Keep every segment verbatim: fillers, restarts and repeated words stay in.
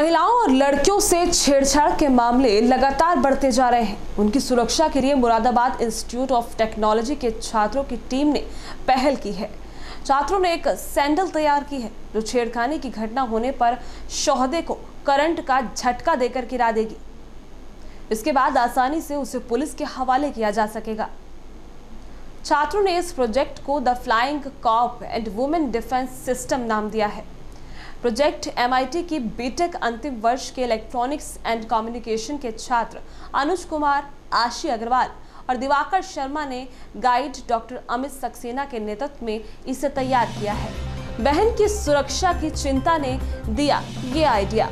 महिलाओं और लड़कियों से छेड़छाड़ के मामले लगातार बढ़ते जा रहे हैं। उनकी सुरक्षा के लिए मुरादाबाद इंस्टीट्यूट ऑफ टेक्नोलॉजी के छात्रों की टीम ने पहल की है। छात्रों ने एक सैंडल तैयार की है जो छेड़खानी की घटना होने पर शोहदे को करंट का झटका देकर गिरा देगी। इसके बाद आसानी से उसे पुलिस के हवाले किया जा सकेगा। छात्रों ने इस प्रोजेक्ट को the flying cop and women defence system नाम दिया है। प्रोजेक्ट एम आई टी की बीटेक अंतिम वर्ष के इलेक्ट्रॉनिक्स एंड कम्युनिकेशन के छात्र अनुज कुमार, आशी अग्रवाल और दिवाकर शर्मा ने गाइड डॉक्टर अमित सक्सेना के नेतृत्व में इसे तैयार किया है। बहन की सुरक्षा की चिंता ने दिया ये आइडिया।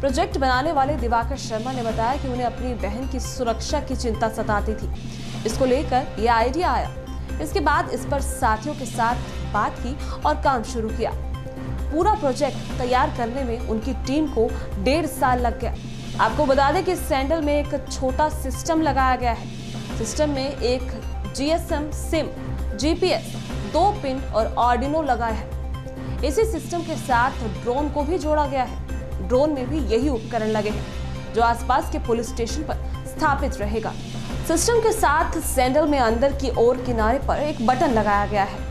प्रोजेक्ट बनाने वाले दिवाकर शर्मा ने बताया कि उन्हें अपनी बहन की सुरक्षा की चिंता सताती थी। इसको लेकर यह आइडिया आया। इसके बाद इस पर साथियों के साथ बात की और काम शुरू किया। पूरा प्रोजेक्ट तैयार करने में उनकी टीम को डेढ़ साल लग गया। आपको बता दें कि सैंडल में एक छोटा सिस्टम लगाया गया है। सिस्टम में एक G S M sim, G P S, दो पिन और आर्डिनो लगा है। इसी सिस्टम के साथ ड्रोन को भी जोड़ा गया है। ड्रोन में भी यही उपकरण लगे हैं जो आसपास के पुलिस स्टेशन पर स्थापित रहेगा। सिस्टम के साथ सैंडल में अंदर की ओर किनारे पर एक बटन लगाया गया है।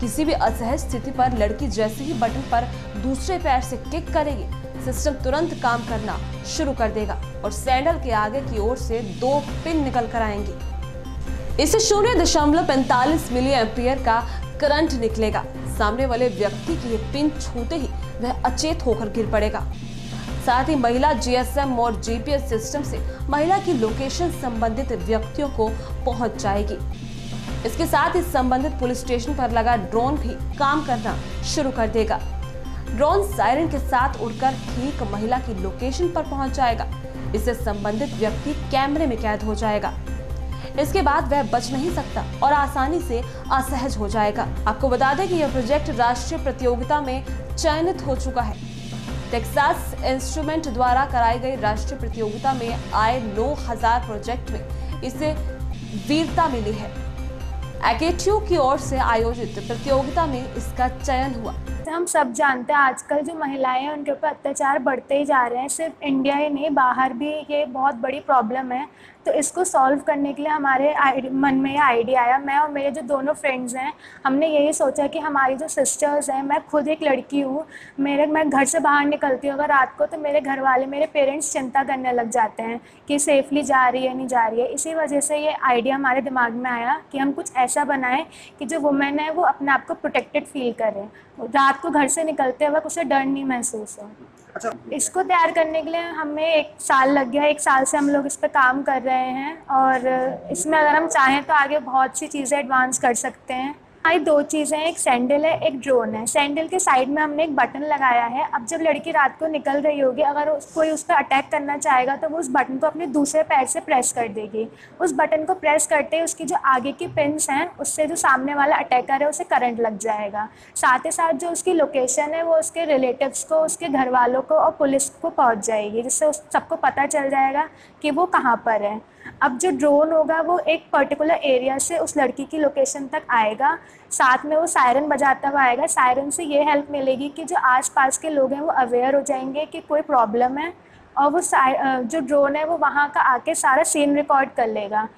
किसी भी असहज स्थिति पर लड़की जैसे ही बटन पर दूसरे पैर से किक करेगी, सिस्टम तुरंत काम करना शुरू कर देगा और सैंडल के आगे की ओर से दो पिन निकल कर आएंगी। इससे शून्य दशमलव पैंतालीस मिली एम्पियर का करंट निकलेगा। सामने वाले व्यक्ति की ये पिन छूते ही वह अचेत होकर गिर पड़ेगा। साथ ही महिला जी एस एम और जी पी एस सिस्टम से महिला की लोकेशन संबंधित व्यक्तियों को पहुँच जाएगी। इसके साथ ही संबंधित पुलिस स्टेशन पर लगा ड्रोन भी काम करना शुरू कर देगा। ड्रोन सायरन के साथ उड़कर ठीक महिला की लोकेशन पर पहुंच जाएगा। इससे संबंधित व्यक्ति कैमरे में कैद हो जाएगा। इसके बाद वह बच नहीं सकता और आसानी से असहज हो जाएगा। आपको बता दें कि यह प्रोजेक्ट राष्ट्रीय प्रतियोगिता में चयनित हो चुका है। टेक्सास इंस्ट्रूमेंट द्वारा कराई गई राष्ट्रीय प्रतियोगिता में आए नौ हजार प्रोजेक्ट में इसे वीरता मिली है। एकेटीयू की ओर से आयोजित प्रतियोगिता में इसका चयन हुआ। हम सब जानते हैं आजकल जो महिलाएं हैं उनके ऊपर अत्याचार बढ़ते ही जा रहे हैं। सिर्फ इंडिया ही नहीं, बाहर भी ये बहुत बड़ी प्रॉब्लम है। तो इसको सॉल्व करने के लिए हमारे मन में ये आइडिया आया। मैं और मेरे जो दोनों फ्रेंड्स हैं, हमने यही सोचा कि हमारी जो सिस्टर्स हैं, मैं खुद एक लड़की हूँ, मेरे मैं घर से बाहर निकलती हूँ अगर रात को, तो मेरे घर वाले, मेरे पेरेंट्स चिंता करने लग जाते हैं कि सेफली जा रही है नहीं जा रही है। इसी वजह से ये आइडिया हमारे दिमाग में आया कि हम कुछ ऐसा बनाएं कि जो वुमेन है वो अपने आप को प्रोटेक्टेड फील करें, रात को घर से निकलते वक्त उसे डर नहीं महसूस हो। अच्छा। इसको तैयार करने के लिए हमें एक साल लग गया। एक साल से हम लोग इस पर काम कर रहे हैं और इसमें अगर हम चाहें तो आगे बहुत सी चीज़ें एडवांस कर सकते हैं। हमारी दो चीज़ें, एक सैंडल है, एक ड्रोन है। सैंडल के साइड में हमने एक बटन लगाया है। अब जब लड़की रात को निकल रही होगी, अगर कोई उस पर अटैक करना चाहेगा तो वो उस बटन को अपने दूसरे पैर से प्रेस कर देगी। उस बटन को प्रेस करते ही उसकी जो आगे की पिन्स हैं, उससे जो सामने वाला अटैकर है उसे करंट लग जाएगा। साथ ही साथ जो उसकी लोकेशन है वो उसके रिलेटिव्स को, उसके घर वालों को और पुलिस को पहुँच जाएगी, जिससे उस सबको पता चल जाएगा कि वो कहाँ पर है। अब जो ड्रोन होगा वो एक पर्टिकुलर एरिया से उस लड़की की लोकेशन तक आएगा। साथ में वो सायरन बजाता हुआ आएगा। सायरन से ये हेल्प मिलेगी कि जो आसपास के लोग हैं वो अवेयर हो जाएंगे कि कोई प्रॉब्लम है, और वो जो ड्रोन है वो वहाँ का आके सारा सीन रिकॉर्ड कर लेगा।